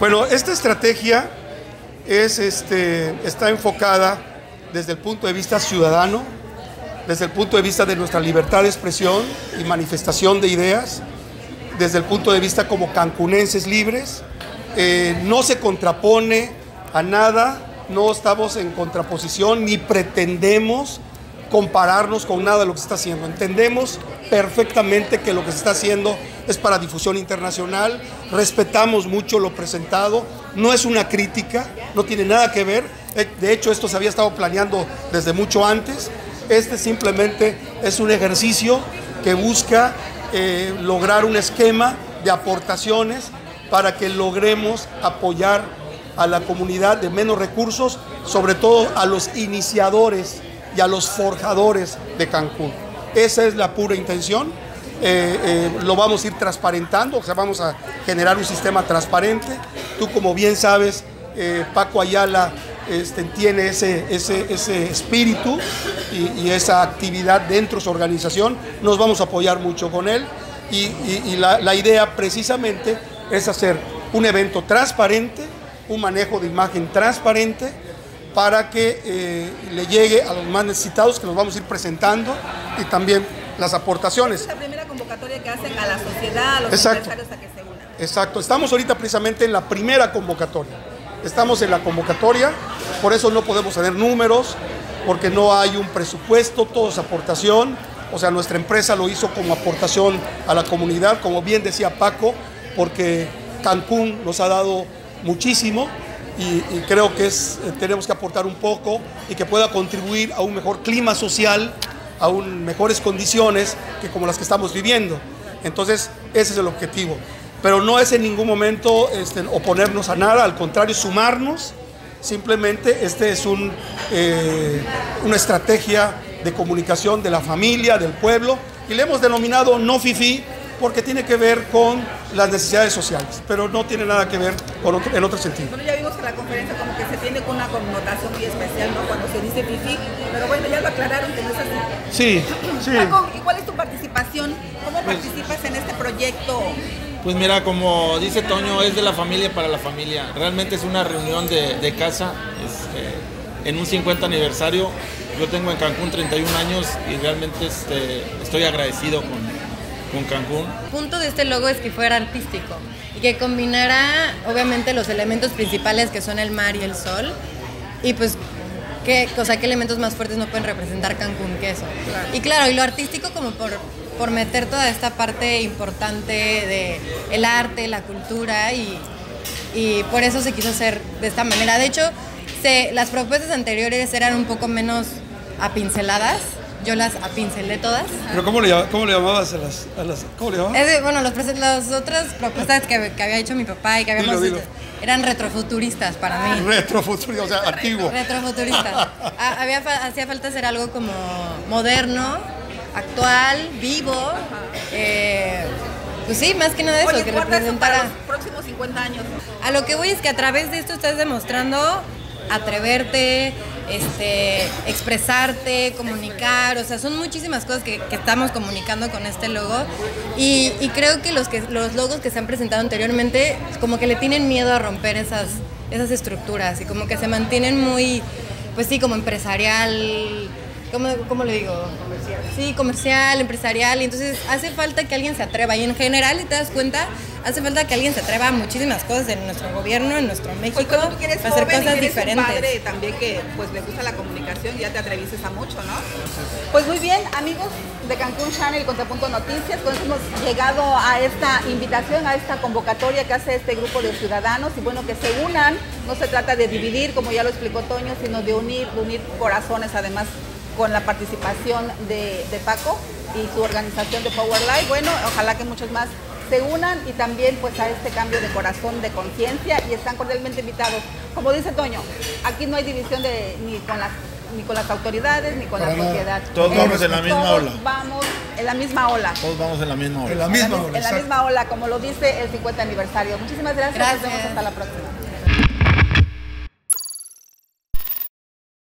Bueno, esta estrategia es, está enfocada desde el punto de vista ciudadano, desde el punto de vista de nuestra libertad de expresión y manifestación de ideas, desde el punto de vista como cancunenses libres. No se contrapone a nada, no estamos en contraposición ni pretendemos compararnos con nada de lo que se está haciendo. Entendemos perfectamente que lo que se está haciendo es para difusión internacional, respetamos mucho lo presentado, no es una crítica, no tiene nada que ver, de hecho esto se había estado planeando desde mucho antes. Este simplemente es un ejercicio que busca lograr un esquema de aportaciones para que logremos apoyar a la comunidad de menos recursos, sobre todo a los iniciadores y a los forjadores de Cancún. Esa es la pura intención. Lo vamos a ir transparentando, o sea, vamos a generar un sistema transparente. Tú, como bien sabes, Paco Ayala tiene ese espíritu y esa actividad dentro de su organización. Nos vamos a apoyar mucho con él y la idea precisamente es hacer un evento transparente, un manejo de imagen transparente, para que le llegue a los más necesitados, que los vamos a ir presentando, y también las aportaciones. Es la primera convocatoria que hacen a la sociedad, a los empresarios, a que se unan. Exacto, estamos ahorita precisamente en la primera convocatoria. Estamos en la convocatoria, por eso no podemos tener números, porque no hay un presupuesto, todo es aportación. O sea, nuestra empresa lo hizo como aportación a la comunidad, como bien decía Paco, porque Cancún nos ha dado muchísimo. Y creo que tenemos que aportar un poco y que pueda contribuir a un mejor clima social, a mejores condiciones que como las que estamos viviendo. Entonces, ese es el objetivo. Pero no es en ningún momento oponernos a nada, al contrario, sumarnos. Simplemente es una estrategia de comunicación de la familia, del pueblo, y le hemos denominado No Fifí, porque tiene que ver con las necesidades sociales, pero no tiene nada que ver con en otro sentido. Bueno, ya vimos que la conferencia como que se tiene con una connotación muy especial, ¿no?, cuando se dice fifí, pero bueno, ya lo aclararon que no es así. Sí, sí. Paco, ¿y cuál es tu participación? ¿Cómo participas en este proyecto? Pues mira, como dice Toño, es de la familia para la familia. Realmente es una reunión de casa, en un 50 aniversario. Yo tengo en Cancún 31 años y realmente estoy agradecido con Cancún. El punto de este logo es que fuera artístico y que combinara obviamente los elementos principales que son el mar y el sol, y pues qué elementos más fuertes no pueden representar Cancún que eso. Claro. Y claro, y lo artístico como por meter toda esta parte importante de el arte, la cultura, y por eso se quiso hacer de esta manera. De hecho, las propuestas anteriores eran un poco menos apinceladas. Yo las apincelé todas. ¿Pero cómo le llamabas a las ¿Cómo le llamabas? Bueno, las otras propuestas que había hecho mi papá y que habíamos hecho eran retrofuturistas para mí. Retrofuturistas, o sea, antiguo. Retrofuturistas. Hacía falta hacer algo como moderno, actual, vivo. Pues sí, más que nada eso. Oye, que representara para los próximos 50 años. A lo que voy es que a través de esto estás demostrando atreverte, expresarte, comunicar, o sea, son muchísimas cosas que estamos comunicando con este logo, y creo que los logos que se han presentado anteriormente como que le tienen miedo a romper esas estructuras, y como que se mantienen muy, pues sí, como empresarial, ¿cómo le digo? Comercial. Sí, comercial, empresarial, y entonces hace falta que alguien se atreva, y en general, si te das cuenta, hace falta que alguien se atreva a muchísimas cosas en nuestro gobierno, en nuestro México, para hacer cosas diferentes. Un padre también que pues le gusta la comunicación, ya te atreviste a mucho, ¿no? Pues muy bien, amigos de Cancún Channel y Contrapunto Noticias, con eso hemos llegado a esta invitación, a esta convocatoria que hace este grupo de ciudadanos, y bueno, que se unan. No se trata de dividir, como ya lo explicó Toño, sino de unir corazones, además con la participación de Paco y su organización de Power Live. Bueno, ojalá que muchos más se unan, y también pues a este cambio de corazón, de conciencia, y están cordialmente invitados. Como dice Toño, aquí no hay división ni con las autoridades, ni con la sociedad. Todos vamos en la misma ola. Todos vamos en la misma ola. En la misma ola, como lo dice el 50 aniversario. Muchísimas gracias. Nos vemos hasta la próxima.